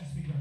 just because